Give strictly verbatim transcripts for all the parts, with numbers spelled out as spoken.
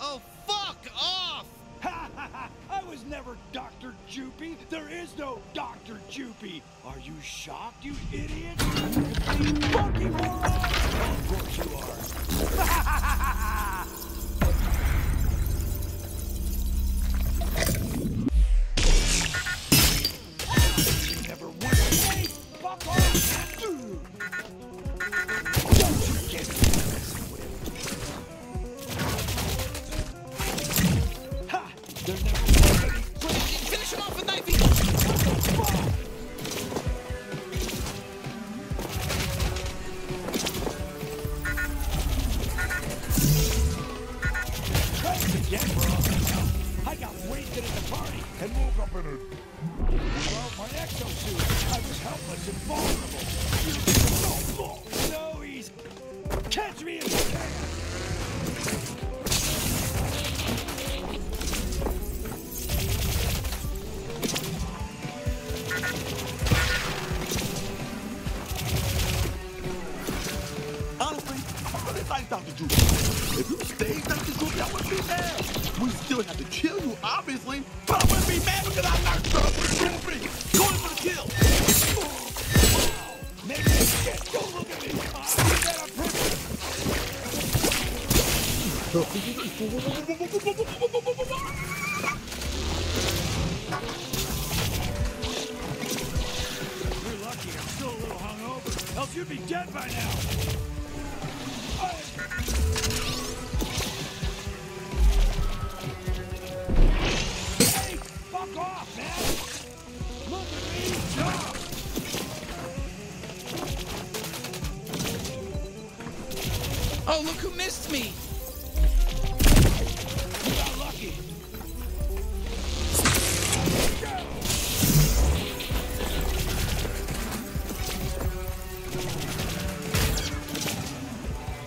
Oh, fuck off! Ha ha ha! I was never Doctor Joopy. There is no Doctor Joopy. Are you shocked, you idiot? You fucking moron! Of course you are. Ha ha ha ha! Oh, look who missed me! You got lucky.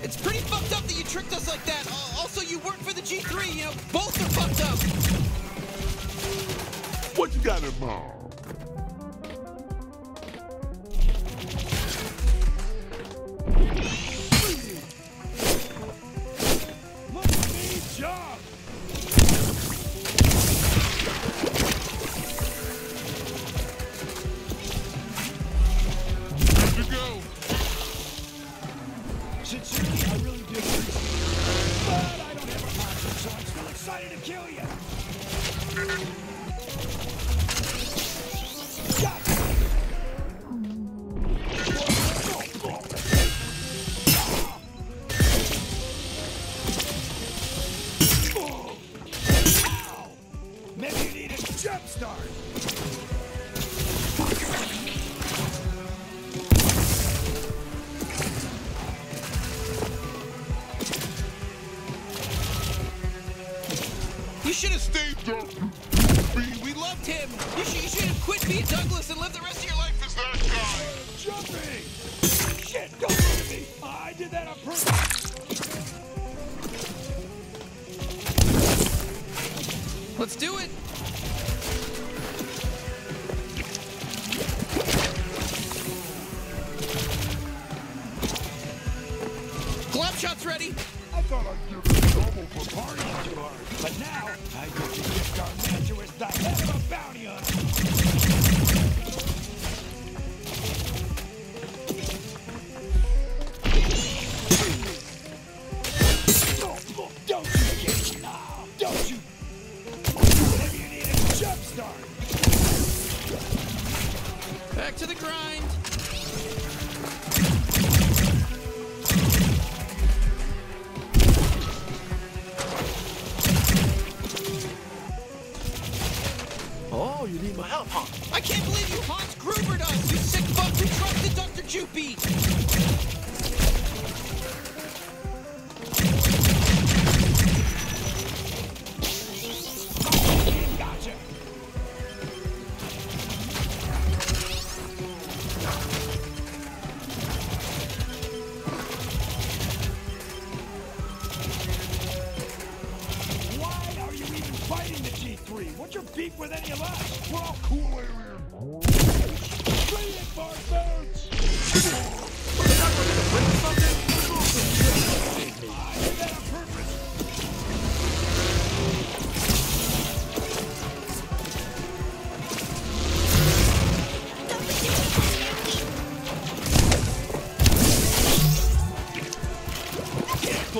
It's pretty fucked up that you tricked us like that. Also, you work for the G three, you know, both are fucked up. What you got in mind? Douglas, and live the rest of your life as that guy. Jumping! Shit, don't look at me! I did that on purpose! Let's do it! Glove shot's ready! I thought I'd give you trouble for partying too hard, but now I get to gift our manager's the head of a bounty hunter! Is that a perfect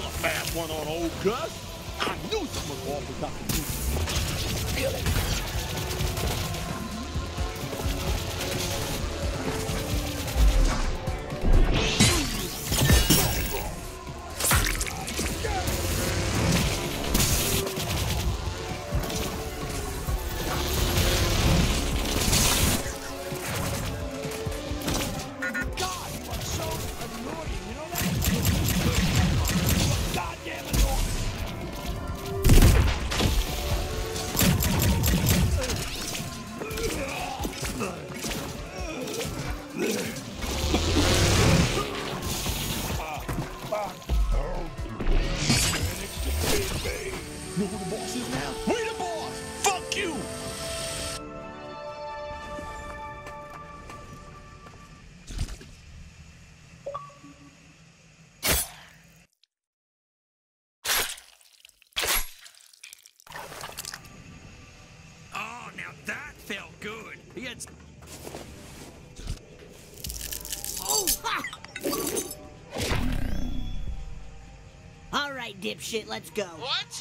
a fast one on old Gus. I knew someone was off with Doctor Duke. Feel it. Dipshit, let's go. What?